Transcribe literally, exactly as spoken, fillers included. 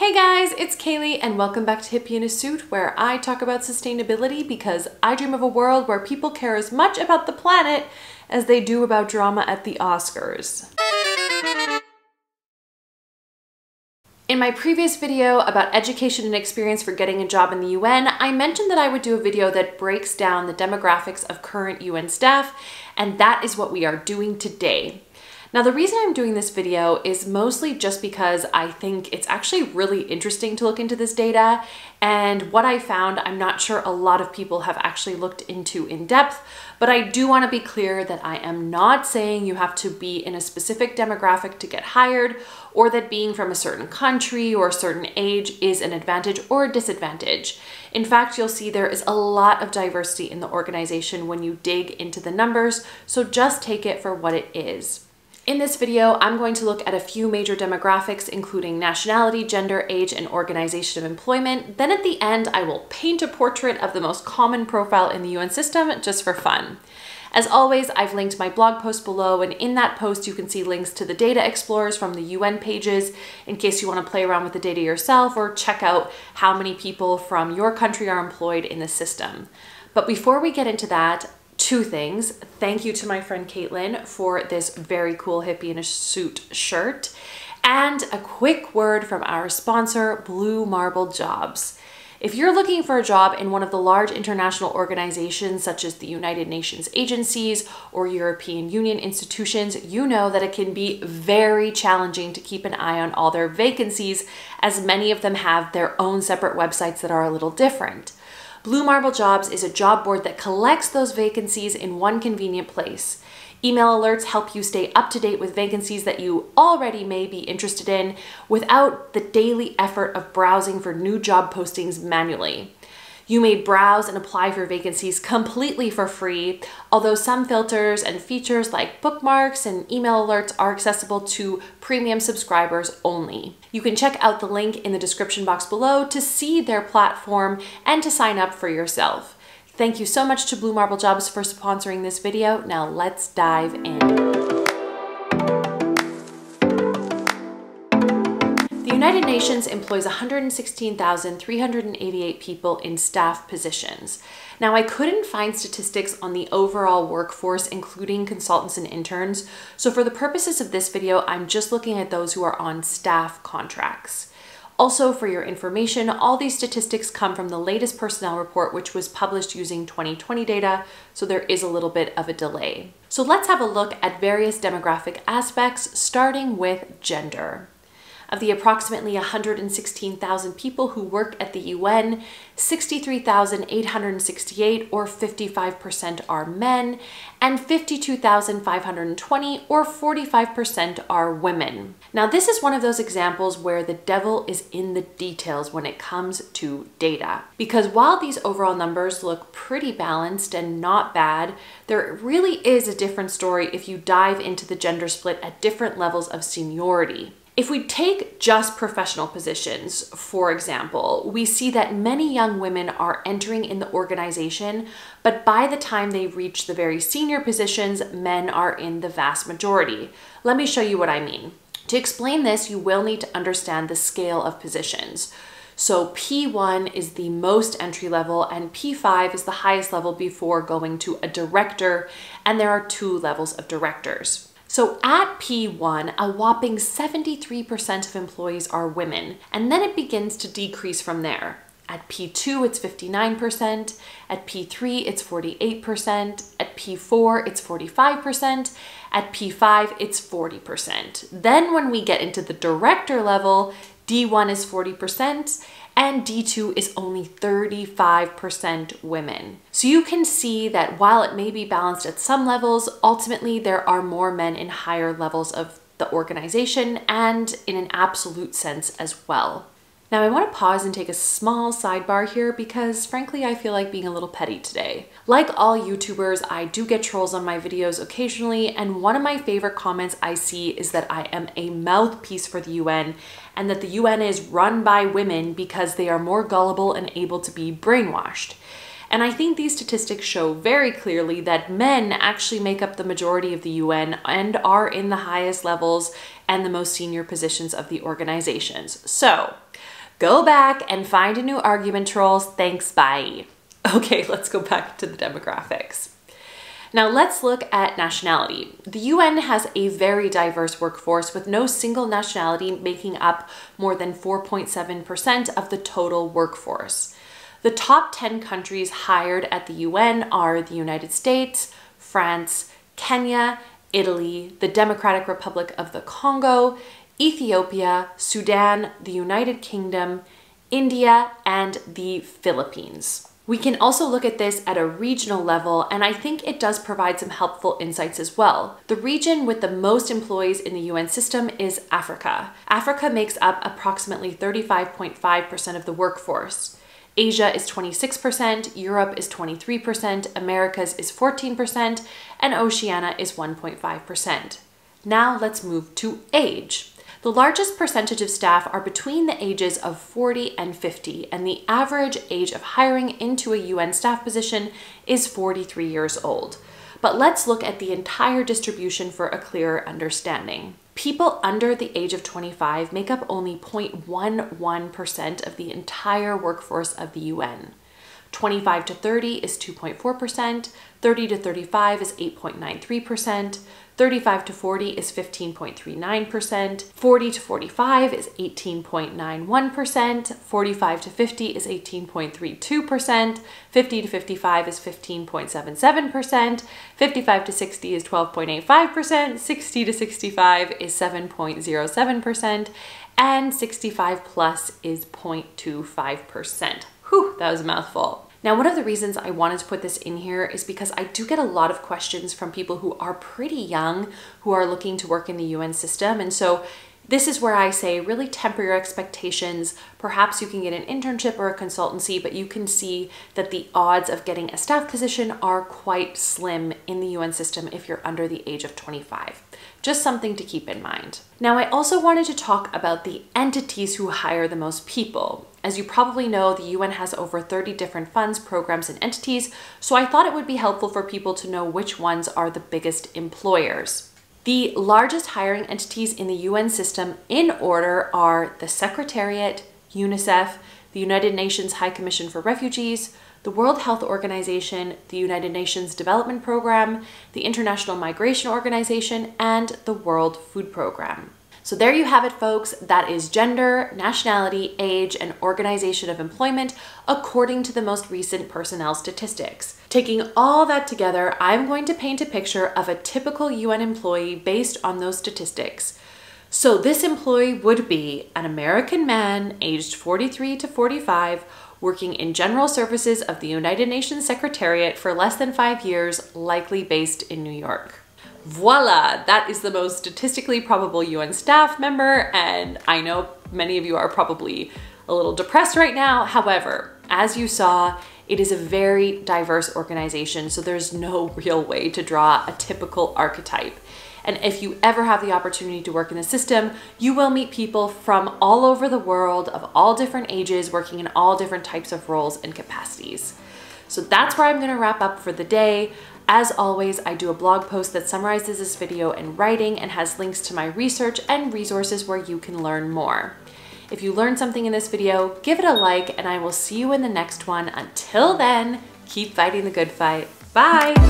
Hey guys, it's Kaylee and welcome back to Hippy In A Suit, where I talk about sustainability because I dream of a world where people care as much about the planet as they do about drama at the Oscars. In my previous video about education and experience for getting a job in the U N, I mentioned that I would do a video that breaks down the demographics of current U N staff, and that is what we are doing today. Now, the reason I'm doing this video is mostly just because I think it's actually really interesting to look into this data, and what I found I'm not sure a lot of people have actually looked into in depth, but I do want to be clear that I am not saying you have to be in a specific demographic to get hired, or that being from a certain country or a certain age is an advantage or a disadvantage. In fact, you'll see there is a lot of diversity in the organization when you dig into the numbers, so just take it for what it is. In this video, I'm going to look at a few major demographics, including nationality, gender, age, and organization of employment. Then at the end, I will paint a portrait of the most common profile in the U N system just for fun. As always, I've linked my blog post below, and in that post you can see links to the data explorers from the U N pages in case you want to play around with the data yourself or check out how many people from your country are employed in the system. But before we get into that, two things. Thank you to my friend Caitlin for this very cool Hippie in a Suit shirt. And a quick word from our sponsor, Blue Marble Jobs. If you're looking for a job in one of the large international organizations such as the United Nations agencies or European Union institutions, you know that it can be very challenging to keep an eye on all their vacancies, as many of them have their own separate websites that are a little different. Blue Marble Jobs is a job board that collects those vacancies in one convenient place. Email alerts help you stay up to date with vacancies that you already may be interested in without the daily effort of browsing for new job postings manually. You may browse and apply for vacancies completely for free, although some filters and features like bookmarks and email alerts are accessible to premium subscribers only. You can check out the link in the description box below to see their platform and to sign up for yourself. Thank you so much to Blue Marble Jobs for sponsoring this video. Now let's dive in. The United Nations employs one hundred sixteen thousand three hundred eighty-eight people in staff positions. Now, I couldn't find statistics on the overall workforce, including consultants and interns, so for the purposes of this video, I'm just looking at those who are on staff contracts. Also, for your information, all these statistics come from the latest personnel report, which was published using twenty twenty data, so there is a little bit of a delay. So let's have a look at various demographic aspects, starting with gender. Of the approximately one hundred sixteen thousand people who work at the U N, sixty-three thousand eight hundred sixty-eight or fifty-five percent are men, and fifty-two thousand five hundred twenty or forty-five percent are women. Now, this is one of those examples where the devil is in the details when it comes to data. Because while these overall numbers look pretty balanced and not bad, there really is a different story if you dive into the gender split at different levels of seniority. If we take just professional positions, for example, we see that many young women are entering in the organization, but by the time they reach the very senior positions, men are in the vast majority. Let me show you what I mean. To explain this, you will need to understand the scale of positions. So P one is the most entry level and P five is the highest level before going to a director, and there are two levels of directors. So at P one, a whopping seventy-three percent of employees are women, and then it begins to decrease from there. At P two, it's fifty-nine percent, at P three, it's forty-eight percent, at P four, it's forty-five percent, at P five, it's forty percent. Then when we get into the director level, D one is forty percent, and D two is only thirty-five percent women. So you can see that while it may be balanced at some levels, ultimately there are more men in higher levels of the organization and in an absolute sense as well. Now, I want to pause and take a small sidebar here because frankly, I feel like being a little petty today. Like all YouTubers, I do get trolls on my videos occasionally, and one of my favorite comments I see is that I am a mouthpiece for the U N and that the U N is run by women because they are more gullible and able to be brainwashed. And I think these statistics show very clearly that men actually make up the majority of the U N and are in the highest levels and the most senior positions of the organizations. So Go back and find a new argument, trolls. Thanks, bye. Okay, let's go back to the demographics. Now let's look at nationality. The U N has a very diverse workforce, with no single nationality making up more than four point seven percent of the total workforce. The top ten countries hired at the U N are the United States, France, Kenya, Italy, the Democratic Republic of the Congo, Ethiopia, Sudan, the United Kingdom, India, and the Philippines. We can also look at this at a regional level, and I think it does provide some helpful insights as well. The region with the most employees in the U N system is Africa. Africa makes up approximately thirty-five point five percent of the workforce. Asia is twenty-six percent, Europe is twenty-three percent, Americas is fourteen percent, and Oceania is one point five percent. Now let's move to age. The largest percentage of staff are between the ages of forty and fifty, and the average age of hiring into a U N staff position is forty-three years old. But let's look at the entire distribution for a clearer understanding. People under the age of twenty-five make up only zero point one one percent of the entire workforce of the U N. twenty-five to thirty is two point four percent, thirty to thirty-five is eight point nine three percent, thirty-five to forty is fifteen point three nine percent, forty to forty-five is eighteen point nine one percent, forty-five to fifty is eighteen point three two percent, fifty to fifty-five is fifteen point seven seven percent, fifty-five to sixty is twelve point eight five percent, sixty to sixty-five is seven point zero seven percent, and sixty-five plus is zero point two five percent. Whew, that was a mouthful. Now, one of the reasons I wanted to put this in here is because I do get a lot of questions from people who are pretty young, who are looking to work in the U N system. And so this is where I say really temper your expectations. Perhaps you can get an internship or a consultancy, but you can see that the odds of getting a staff position are quite slim in the U N system if you're under the age of twenty-five. Just something to keep in mind. Now, I also wanted to talk about the entities who hire the most people. As you probably know, the U N has over thirty different funds, programs, and entities, so I thought it would be helpful for people to know which ones are the biggest employers. The largest hiring entities in the U N system in order are the Secretariat, UNICEF, the United Nations High Commission for Refugees, the World Health Organization, the United Nations Development Program, the International Migration Organization, and the World Food Program. So there you have it, folks. That is gender, nationality, age, and organization of employment according to the most recent personnel statistics. Taking all that together, I'm going to paint a picture of a typical U N employee based on those statistics. So this employee would be an American man aged forty-three to forty-five, working in general services of the United Nations Secretariat for less than five years, likely based in New York. Voila, that is the most statistically probable U N staff member, and I know many of you are probably a little depressed right now. However, as you saw, it is a very diverse organization, so there's no real way to draw a typical archetype. And if you ever have the opportunity to work in the system, you will meet people from all over the world, of all different ages, working in all different types of roles and capacities. So that's where I'm gonna wrap up for the day. As always, I do a blog post that summarizes this video in writing and has links to my research and resources where you can learn more. If you learned something in this video, give it a like, and I will see you in the next one. Until then, keep fighting the good fight. Bye.